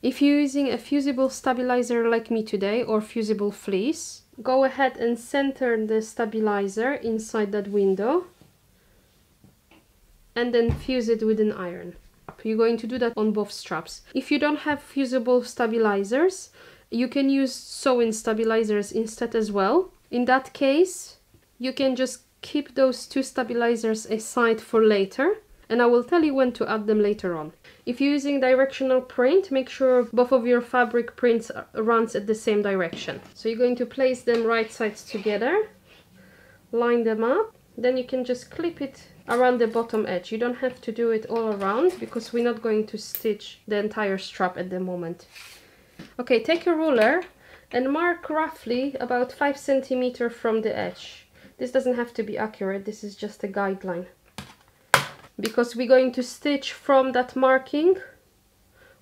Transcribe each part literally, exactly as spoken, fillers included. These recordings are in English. If you're using a fusible stabilizer like me today, or fusible fleece, go ahead and center the stabilizer inside that window and then fuse it with an iron. You're going to do that on both straps. If you don't have fusible stabilizers, you can use sew-in stabilizers instead as well. In that case, you can just keep those two stabilizers aside for later, and I will tell you when to add them later on. If you're using directional print, make sure both of your fabric prints runs at the same direction. So you're going to place them right sides together, line them up, then you can just clip it around the bottom edge. You don't have to do it all around because we're not going to stitch the entire strap at the moment. Okay, take a ruler and mark roughly about five centimeters from the edge. This doesn't have to be accurate, this is just a guideline, because we're going to stitch from that marking,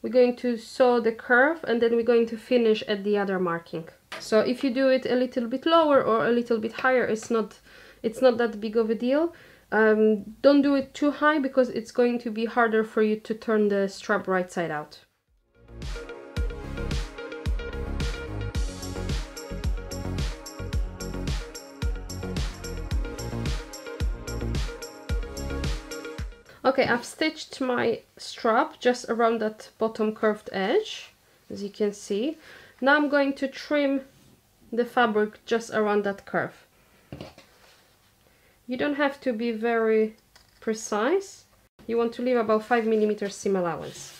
we're going to sew the curve, and then we're going to finish at the other marking. So if you do it a little bit lower or a little bit higher, it's not it's not that big of a deal. Um, don't do it too high because it's going to be harder for you to turn the strap right side out. Okay, I've stitched my strap just around that bottom curved edge, as you can see. Now I'm going to trim the fabric just around that curve. You don't have to be very precise. You want to leave about five millimeter seam allowance.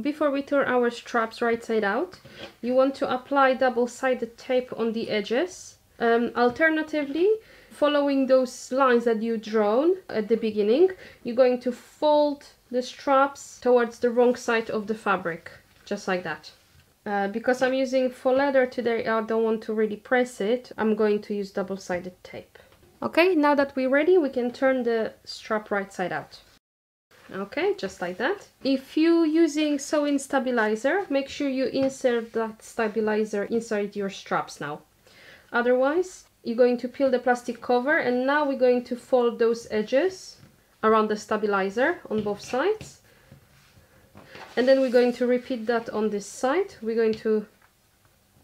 Before we turn our straps right side out, you want to apply double-sided tape on the edges. Um, alternatively, following those lines that you drawn at the beginning, you're going to fold the straps towards the wrong side of the fabric, just like that. Uh, because I'm using faux leather today, I don't want to really press it. I'm going to use double-sided tape. Okay, now that we're ready, we can turn the strap right side out. Okay, just like that. If you're using sew-in stabilizer, make sure you insert that stabilizer inside your straps now. Otherwise, you're going to peel the plastic cover, and now we're going to fold those edges around the stabilizer on both sides, and then we're going to repeat that on this side. We're going to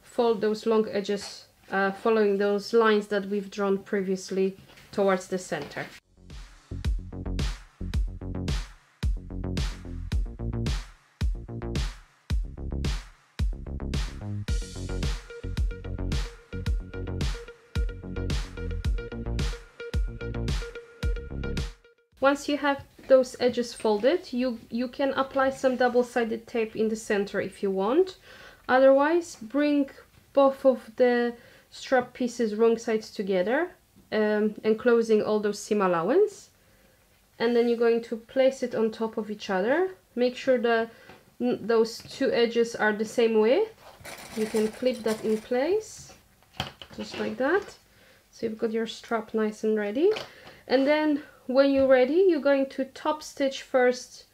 fold those long edges uh, following those lines that we've drawn previously towards the center. Once you have those edges folded, you, you can apply some double-sided tape in the center if you want. Otherwise, bring both of the strap pieces wrong sides together, um, enclosing all those seam allowance. And then you're going to place it on top of each other. Make sure that those two edges are the same width. You can clip that in place, just like that. So you've got your strap nice and ready. And then when you're ready, you're going to top stitch first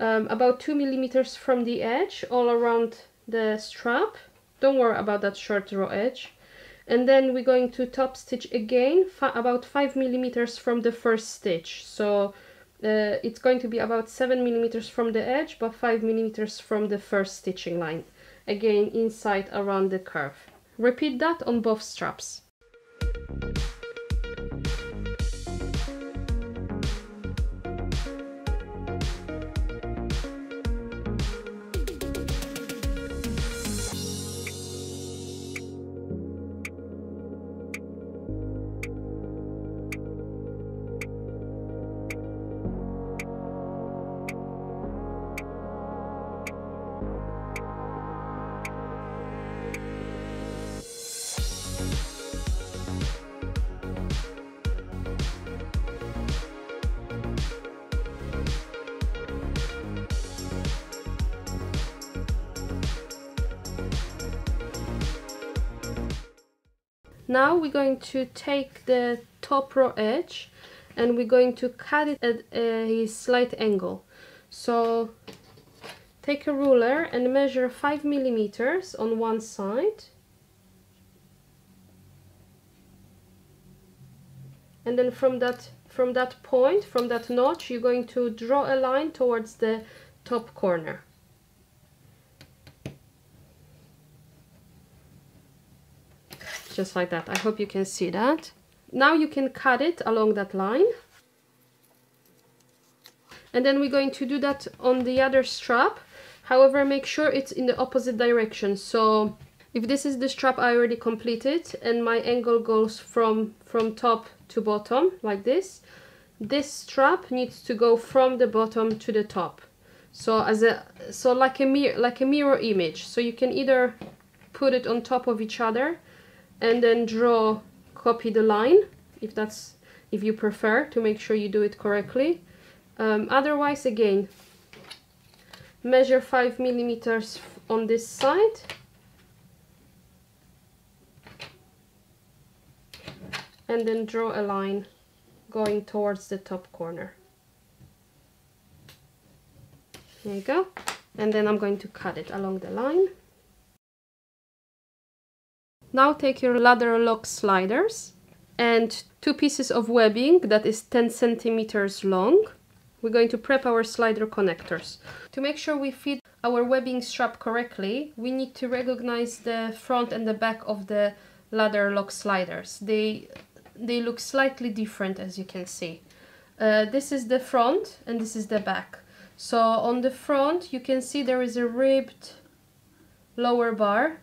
um, about two millimeters from the edge all around the strap. Don't worry about that short raw edge. And then we're going to top stitch again fi about five millimeters from the first stitch. So uh, it's going to be about seven millimeters from the edge, but five millimeters from the first stitching line. Again, inside around the curve. Repeat that on both straps. Now we're going to take the top row edge and we're going to cut it at a slight angle. So take a ruler and measure five millimeters on one side, and then from that from that point, from that notch, you're going to draw a line towards the top corner. just like that. I hope you can see that. Now you can cut it along that line. And then we're going to do that on the other strap. However, make sure it's in the opposite direction. So if this is the strap I already completed and my angle goes from, from top to bottom like this, this strap needs to go from the bottom to the top. So as a so like a mirror like a mirror image. So you can either put it on top of each other and then draw, copy the line, if that's if you prefer, to make sure you do it correctly. Um, otherwise, again, measure five millimeters on this side. And then draw a line going towards the top corner. There you go. And then I'm going to cut it along the line. Now take your ladder lock sliders and two pieces of webbing that is ten centimeters long. We're going to prep our slider connectors. To make sure we fit our webbing strap correctly, we need to recognize the front and the back of the ladder lock sliders. They, they look slightly different, as you can see. Uh, this is the front and this is the back. So on the front you can see there is a ribbed lower bar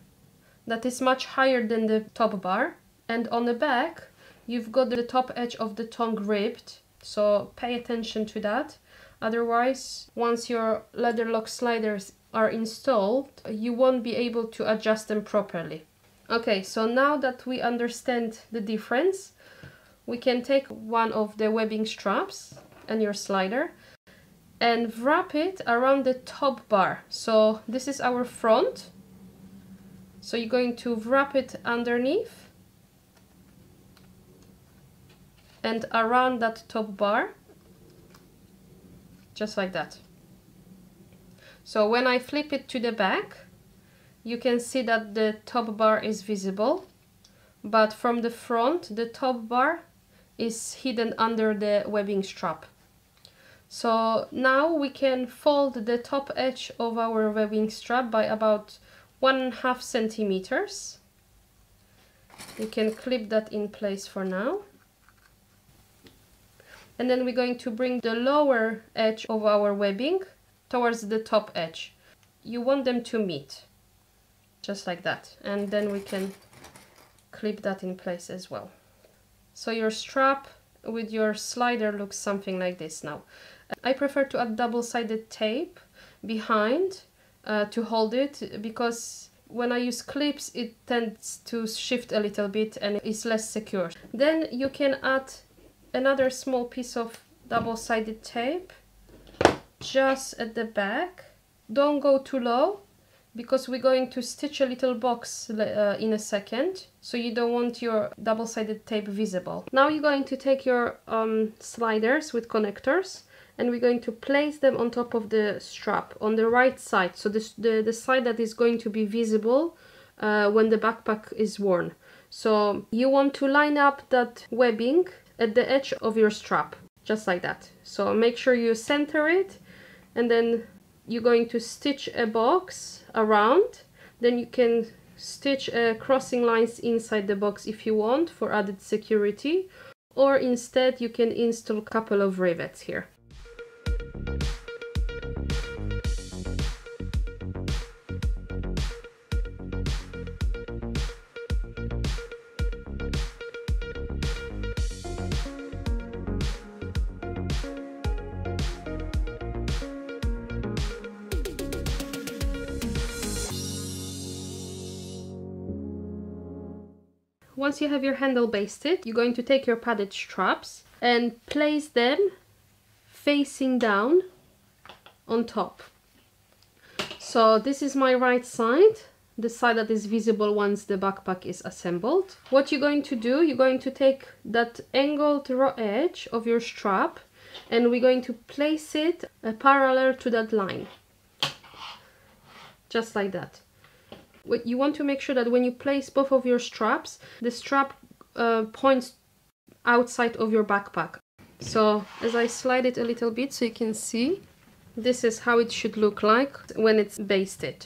that is much higher than the top bar, and on the back you've got the top edge of the tongue ribbed, so pay attention to that. Otherwise, once your ladder lock sliders are installed, you won't be able to adjust them properly. Okay, so now that we understand the difference, we can take one of the webbing straps and your slider and wrap it around the top bar. So this is our front, so you're going to wrap it underneath and around that top bar, just like that. So when I flip it to the back, you can see that the top bar is visible, but from the front the top bar is hidden under the webbing strap. So now we can fold the top edge of our webbing strap by about one and a half centimeters. You can clip that in place for now. And then we're going to bring the lower edge of our webbing towards the top edge. You want them to meet, just like that. And then we can clip that in place as well. So your strap with your slider looks something like this now. I prefer to add double-sided tape behind uh, to hold it, because when I use clips it tends to shift a little bit and it's less secure. Then you can add another small piece of double-sided tape just at the back. Don't go too low, because we're going to stitch a little box uh, in a second, so you don't want your double-sided tape visible. Now you're going to take your um, sliders with connectors and we're going to place them on top of the strap on the right side, so this, the, the side that is going to be visible uh, when the backpack is worn. So you want to line up that webbing at the edge of your strap, just like that. So make sure you center it, and then you're going to stitch a box around. Then you can stitch uh, crossing lines inside the box if you want for added security, or instead you can install a couple of rivets here. Once you have your handle basted, you're going to take your padded straps and place them facing down on top. So this is my right side, the side that is visible once the backpack is assembled. What you're going to do, you're going to take that angled raw edge of your strap and we're going to place it uh, parallel to that line, just like that. You want to make sure that when you place both of your straps, the strap uh, points outside of your backpack. So as I slide it a little bit so you can see, this is how it should look like when it's basted.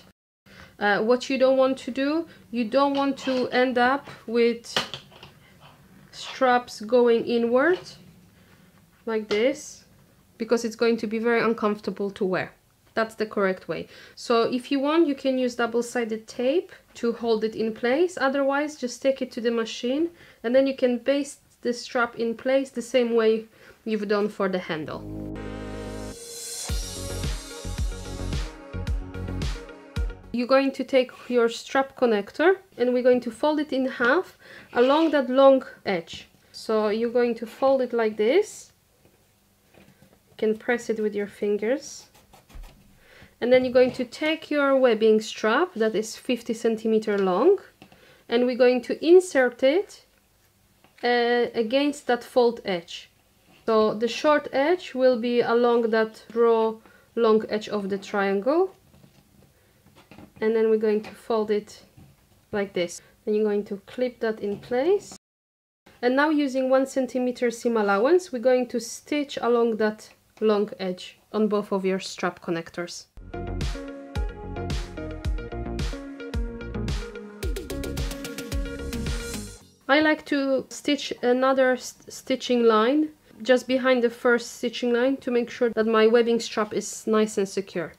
Uh, what you don't want to do, you don't want to end up with straps going inward like this, because it's going to be very uncomfortable to wear. That's the correct way. So if you want, you can use double-sided tape to hold it in place. Otherwise, just take it to the machine and then you can baste the strap in place the same way you've done for the handle. You're going to take your strap connector and we're going to fold it in half along that long edge. So you're going to fold it like this. You can press it with your fingers. And then you're going to take your webbing strap that is fifty centimeters long and we're going to insert it uh, against that fold edge. So the short edge will be along that raw long edge of the triangle. And then we're going to fold it like this. Then you're going to clip that in place. And now, using one centimeter seam allowance, we're going to stitch along that long edge on both of your strap connectors. I like to stitch another st- stitching line just behind the first stitching line to make sure that my webbing strap is nice and secure.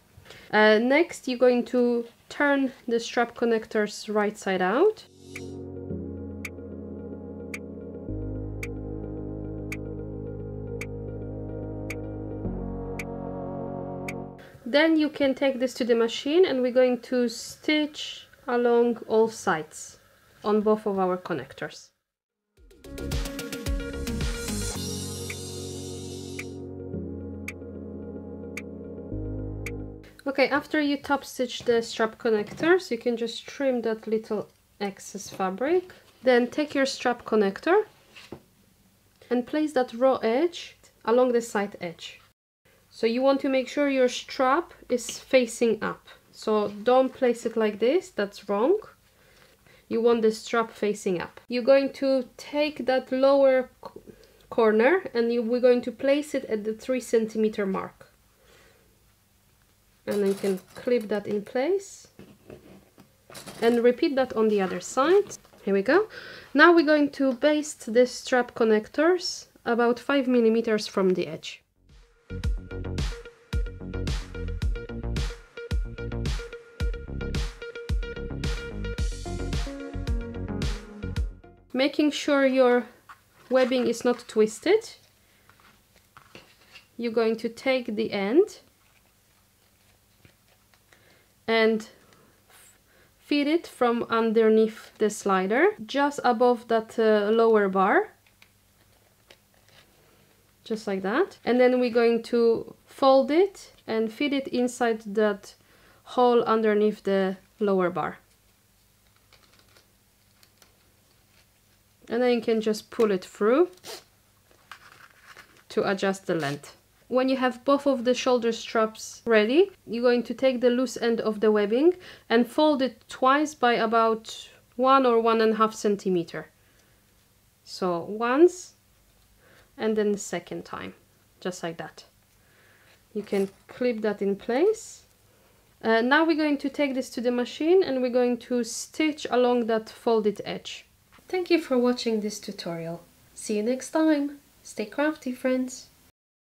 Uh, next, you're going to turn the strap connectors right side out. Then you can take this to the machine and we're going to stitch along all sides on both of our connectors. Okay, after you top stitch the strap connectors, you can just trim that little excess fabric. Then take your strap connector and place that raw edge along the side edge. So you want to make sure your strap is facing up. So don't place it like this, that's wrong. You want the strap facing up. You're going to take that lower corner and you, we're going to place it at the three centimeter mark. And then you can clip that in place and repeat that on the other side. Here we go. Now we're going to baste the strap connectors about five millimeters from the edge. Making sure your webbing is not twisted, you're going to take the end and feed it from underneath the slider, just above that uh, lower bar, just like that. And then we're going to fold it and feed it inside that hole underneath the lower bar. And then you can just pull it through to adjust the length. When you have both of the shoulder straps ready, you're going to take the loose end of the webbing and fold it twice by about one or one and a half centimeter. So once and then the second time, just like that. You can clip that in place. Uh, now we're going to take this to the machine and we're going to stitch along that folded edge. Thank you for watching this tutorial. See you next time. Stay crafty, friends.